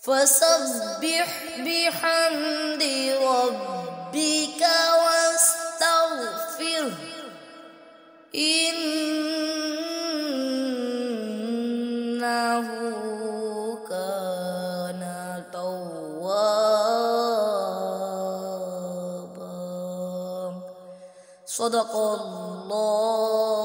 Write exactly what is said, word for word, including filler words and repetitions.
فسبح بحمد ربك واستغفره إنه كان توابا. صدق الله.